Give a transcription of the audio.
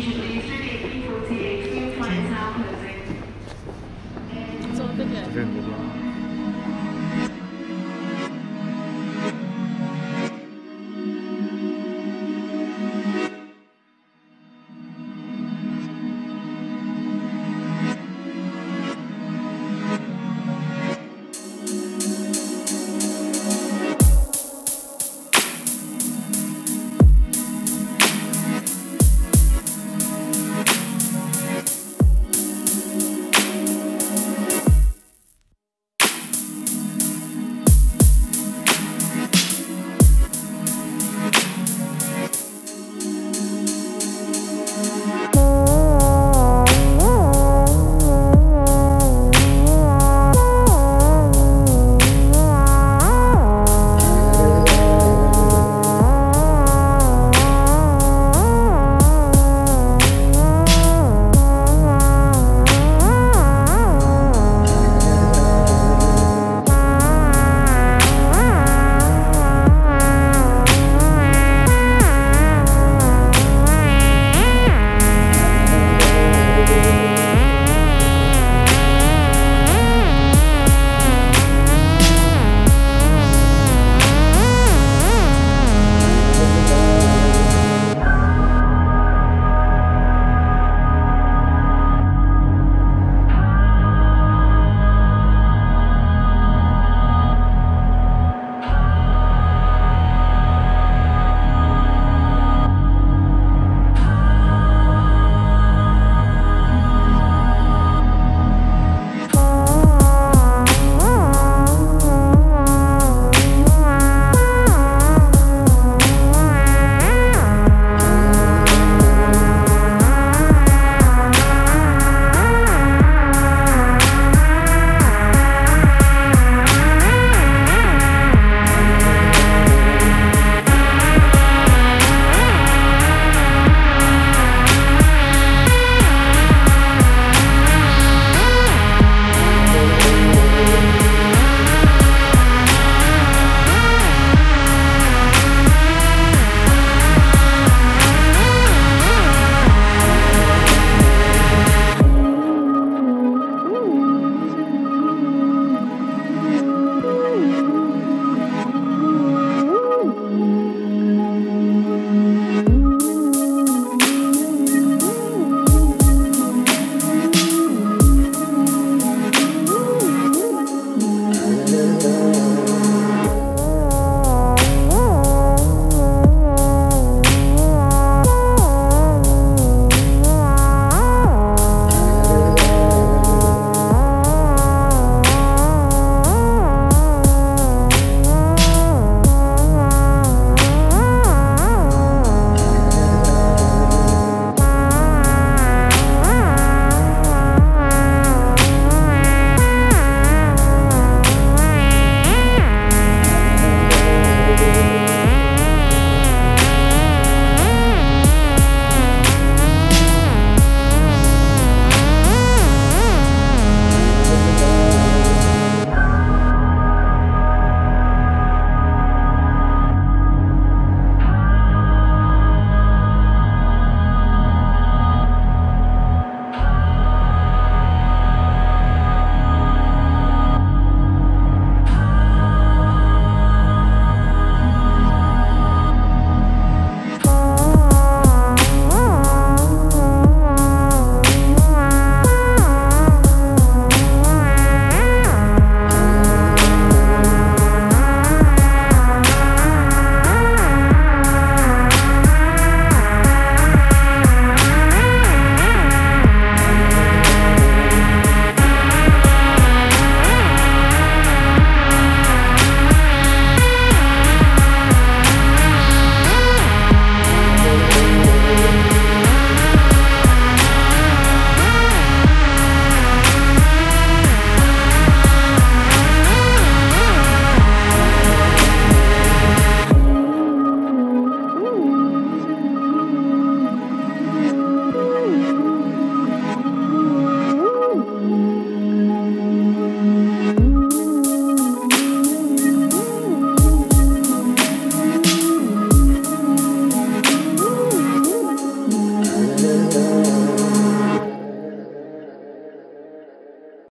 patiently